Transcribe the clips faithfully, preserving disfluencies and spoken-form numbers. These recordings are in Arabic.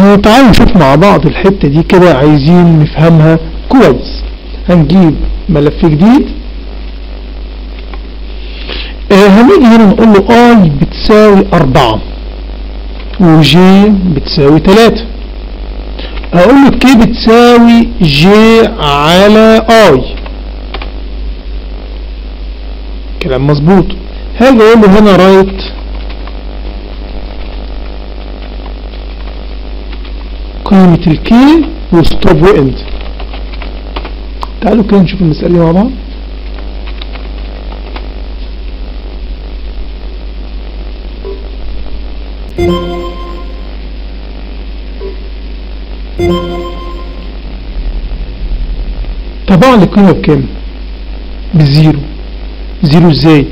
تعالوا نشوف مع بعض الحتة دي كده، عايزين نفهمها كويس. هنجيب ملف جديد، هنيجي هنا نقول له اي بتساوي اربعة وجي بتساوي ثلاثة، هقول له كي بتساوي جي على اي، كلام مظبوط. هاجي اقول له هنا رايت قيمة الكي وستوب واند. تعالوا كده نشوف المسألة مع بعض. طبعا القيمة بكام؟ بزيرو. زيرو ازاي؟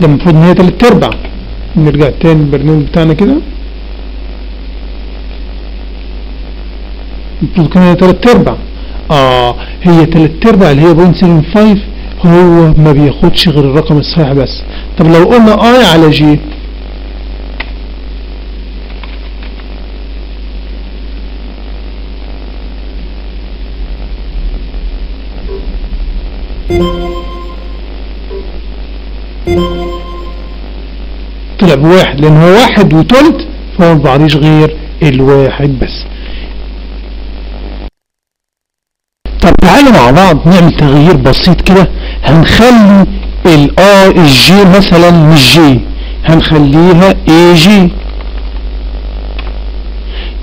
ده المفروض ان هي تلات ارباع. نرجع تاني للبرنامج بتاعنا كده، المفروض كان هي تلات ارباع. اه هي تلات ارباع اللي هي بوينت سفن فايف، هو ما بياخدش غير الرقم الصحيح بس. طب لو قلنا اي على جي، طلع بواحد لان هو واحد وتلت، فهو مبعديش غير الواحد بس. طب تعالوا مع بعض نعمل تغيير بسيط كده، هنخلي الاي الجي مثلا مش جي، هنخليها اي جي.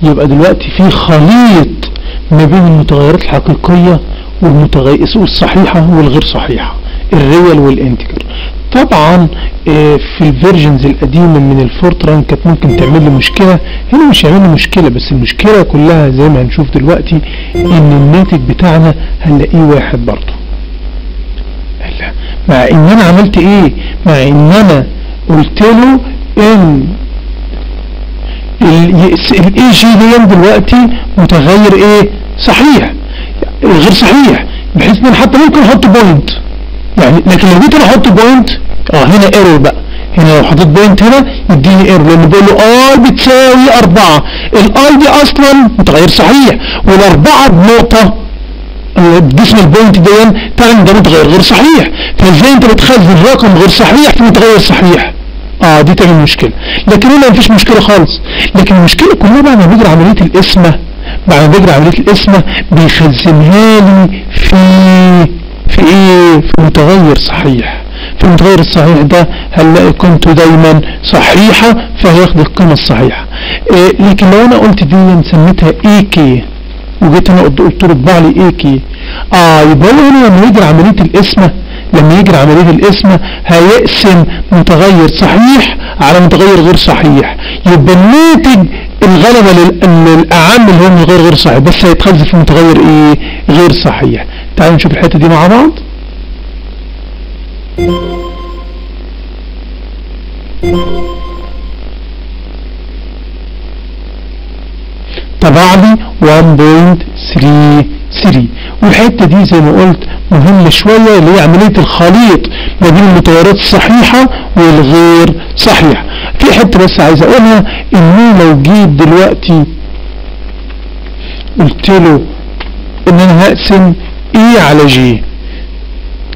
يبقى دلوقتي في خليط ما بين المتغيرات الحقيقية والمتغيرات الصحيحة والغير صحيحة، الريال والانتجر. طبعا في الفيرجنز القديمه من الفورتران كانت ممكن تعمل لي مشكله، هنا مش هيعمل لي مشكله، بس المشكله كلها زي ما هنشوف دلوقتي ان الناتج بتاعنا هنلاقيه واحد برضه، مع ان انا عملت ايه؟ مع ان انا قلت له ان الاي جي دي دلوقتي متغير ايه؟ صحيح غير صحيح، بحيث ان حتى ممكن احط بوينت يعني، لكن لو جيت انا احط بوينت اه هنا ايرور بقى. هنا لو حطيت بوينت هنا يديني ايرور، لان بقول له اي بتساوي اربعة، الاي دي اصلا متغير صحيح، والاربعة بنقطة باسم البوينت دي تعمل ده متغير غير صحيح، فازاي انت بتخزن رقم غير صحيح في متغير صحيح؟ اه دي تعمل مشكلة، لكن هنا مفيش مشكلة خالص. لكن المشكلة كلها بقى لما بيجري عملية القسمة، بعد ما بيجري عملية القسمة بيخزنها لي في في ايه؟ في متغير صحيح. في المتغير الصحيح ده هنلاقي قيمته دايما صحيحه، فهياخد القيمه الصحيحه. إيه لكن لو انا قلت دي سميتها اي كي، وجيت انا قلت له اطبع لي اي كي، اه يبقى هو هنا لما يجري عمليه القسمه، لما يجري عمليه القسمه هيقسم متغير صحيح على متغير غير صحيح، يبقى الناتج الغلبه للاعم اللي هو متغير غير صحيح، بس هيتخزن في متغير ايه؟ غير صحيح. تعالوا نشوف الحته دي مع بعض. طبع لي واحد فاصلة ثلاثة ثلاثة، والحته دي زي ما قلت مهمه شويه، اللي هي عمليه الخليط ما بين المتغيرات الصحيحه والغير صحيحه. في حته بس عايز اقولها، ان لو جيت دلوقتي قلت له ان انا هقسم ايه على جي،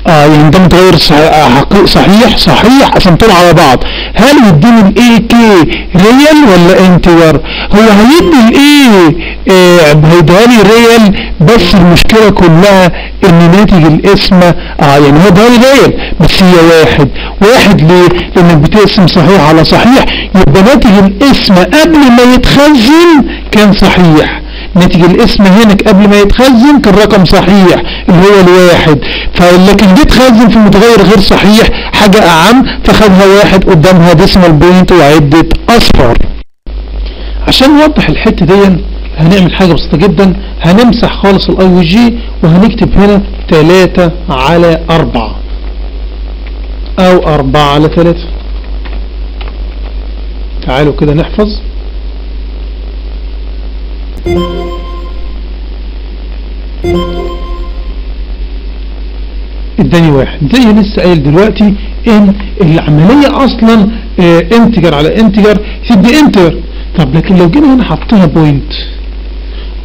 اه يعني ده متغير صحيح صحيح صحيح قسمتهم على بعض، هل يديني الاي كي ريال ولا انتجر؟ هو هيدي الاي هيديها لي ريال، بس المشكله كلها ان ناتج القسمه اه يعني هو اديها لي ريال بس هي واحد واحد. ليه؟ لانك بتقسم صحيح على صحيح، يبقى ناتج القسمه قبل ما يتخزن كان صحيح، ناتج الاسم هنا قبل ما يتخزن كان رقم صحيح اللي هو الواحد، فلكن جه اتخزن في متغير غير صحيح حاجه اعم، فخدها واحد قدامها ديسمال بوينت وعده اصفر. عشان نوضح الحته دي هنعمل حاجه بسيطه جدا، هنمسح خالص الاي والجي وهنكتب هنا ثلاثة على أربعة او أربعة على ثلاثة. تعالوا كده نحفظ. اداني واحد زي لسه قايل دلوقتي، ان العمليه اصلا انتجر على انتجر تدي انتجر. طب لكن لو جينا هنا حطينا بوينت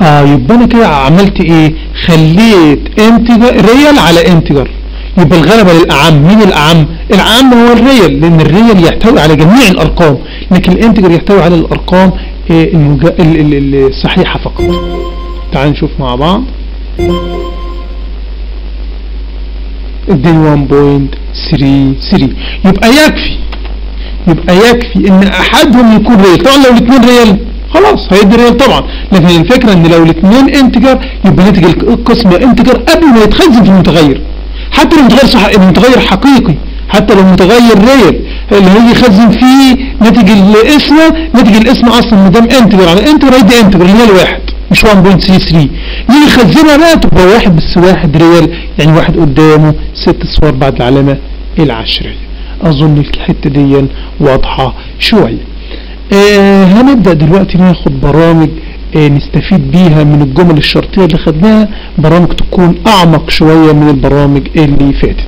اه يبقى انا كده عملت ايه؟ خليت انتجر ريال على انتجر. يبقى الغلبه للاعم. مين الاعم؟ الاعم هو الريال، لان الريال يحتوي على جميع الارقام، لكن الانتجر يحتوي على الارقام الصحيحه فقط. تعال نشوف مع بعض. اديني واحد فاصلة ثلاثة ثلاثة. يبقى يكفي يبقى يكفي ان احدهم يكون ريال. طبعا لو الاثنين ريال خلاص هيدي ريال طبعا، لكن الفكره ان لو الاثنين انتجر يبقى نتيجه القسم انتجر قبل ما يتخزن في المتغير، حتى لو المتغير صح المتغير حقيقي، حتى لو المتغير ريال اللي هيجي يخزن فيه ناتج الاسم ناتج الاسم اصلا ما دام انتجر على انتجر هيدي انتجر ريال واحد مش واحد فاصلة ثلاثة ثلاثة. يجي يخزنها بقى تبقى واحد بس واحد ريال، يعني واحد قدامه ست صور بعد العلامه العشريه. اظن الحته دي واضحه شويه. آه هنبدا دلوقتي ناخد برامج آه نستفيد بيها من الجمل الشرطيه اللي خدناها، برامج تكون اعمق شويه من البرامج اللي فاتت.